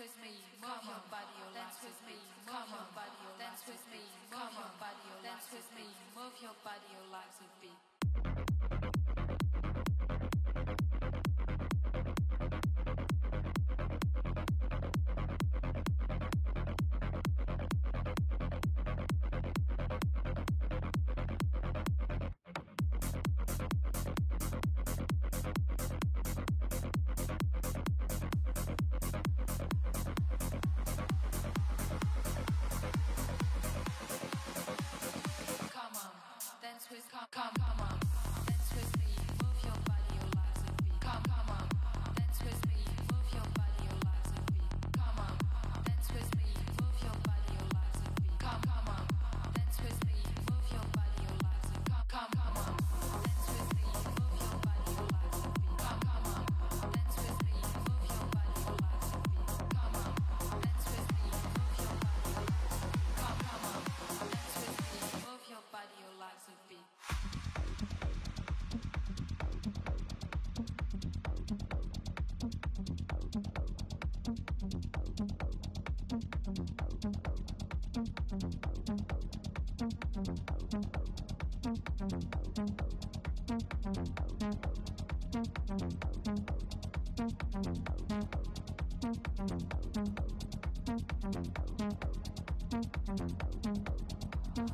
with me, move your body, or dance with me, move your body, or dance with me, move your body, or dance with me, move your body, your legs with me.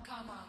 Come on.